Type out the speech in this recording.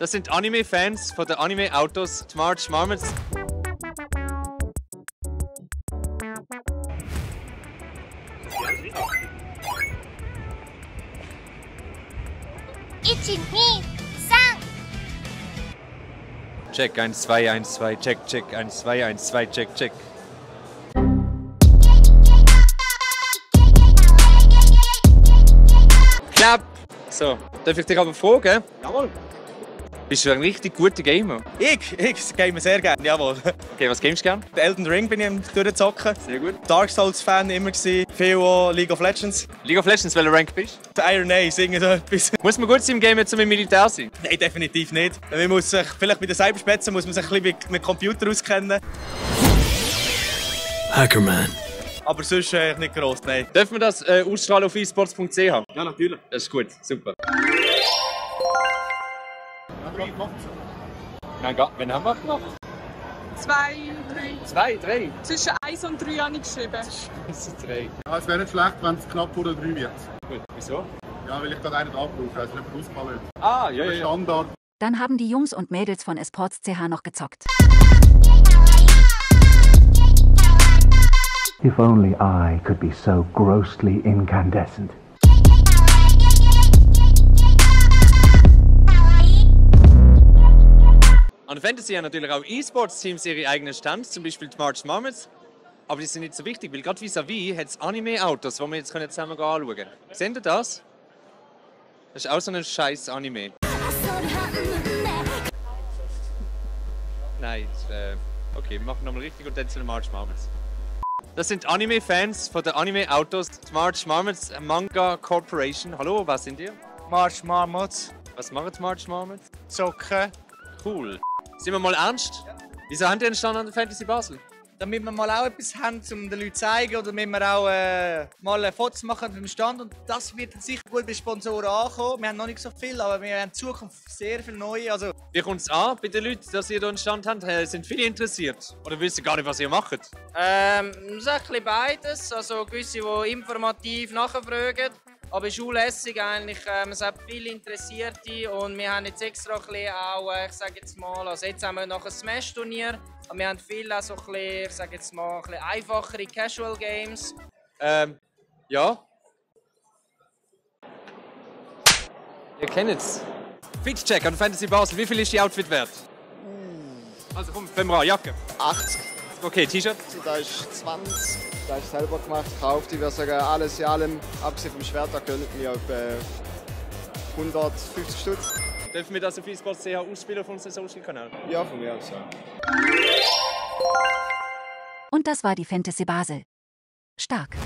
Das sind Anime-Fans von den Anime-Autos, die March Marmots. Check 1, 2, 1, 2, check, check, 1, 2, 1, 2, check, check. Klapp! So, darf ich dich aber fragen? Jawohl! Bist du ein richtig guter Gamer? Ich game sehr gerne, jawohl. Okay, was gamest du gerne? Den Elden Ring bin ich am durchzocken. Sehr gut. Dark Souls Fan immer gewesen. Viel auch League of Legends. League of Legends, welcher Rank bist du? Iron Ace, irgendetwas. Muss man gut sein im Game, um im Militär zu sein? Nein, definitiv nicht. Man muss sich vielleicht mit den Cyberspätzen, muss man sich ein bisschen mit Computer auskennen. Hackerman. Aber sonst nicht gross, nein. Dürfen wir das ausstrahlen auf Esports.ch? Ja, natürlich. Das ist gut, super. Nein, wann haben wir gemacht? 2, 3. 2, 3? Zwischen 1 und 3 habe ich geschrieben. Zwischen 3. Ja, es wäre nicht schlecht, wenn es knapp vor der 3 wird. Gut, wieso? Ja, weil ich gerade einen abrufe, also nicht ausballert. Ah, ja, ja, Standard. Dann haben die Jungs und Mädels von Esports.ch noch gezockt. If only I could be so grossly incandescent. An der Fantasy haben natürlich auch E-Sports-Teams ihre eigenen Stands, zum Beispiel die March Marmots. Aber die sind nicht so wichtig, weil gerade vis-à-vis hat es Anime-Autos, die wir jetzt zusammen anschauen können. Seht ihr das? Das ist auch so ein scheiß Anime. Nein, okay, wir machen nochmal richtig und dann zu den March Marmots. Das sind Anime-Fans von den Anime-Autos, die March Marmots Manga Corporation. Hallo, was sind ihr? March Marmots. Was machen die March Marmots? Zocken. Cool. Sind wir mal ernst? Ja. Wieso haben die einen Stand an der Fantasy Basel? Damit wir mal auch etwas haben, um den Leuten zu zeigen oder damit wir auch mal Fotos machen vom Stand. Und das wird sicher gut bei Sponsoren ankommen. Wir haben noch nicht so viel, aber wir haben in Zukunft sehr viel neue. Also wie kommt es an bei den Leuten, dass ihr hier einen Stand habt? Sind viele interessiert oder wissen gar nicht, was ihr macht? So ein bisschen beides. Also gewisse, die informativ nachfragen. Aber es ist auch lässig eigentlich, es hat viele Interessierte und wir haben jetzt extra ein bisschen auch, ich sage jetzt mal, also jetzt haben wir noch ein Smash-Turnier, aber wir haben viele auch so ein bisschen, ich sage jetzt mal, ein bisschen einfachere Casual-Games. Ja. Ihr kennt es. Fit-Check an Fantasy Basel, wie viel ist die Outfit wert? Also komm, fangen wir an, Jacke. 80. Okay, T-Shirt? Da ist 20. Da ist selber gemacht, gekauft. Ich würde sagen, alles in allem, abgesehen vom Schwert, da können wir etwa 150 Stutz. Dürfen wir das auf Esports.ch ausspielen auf unserem Social-Kanal? Ja, von mir aus, ja. Und das war die Fantasy Basel. Stark.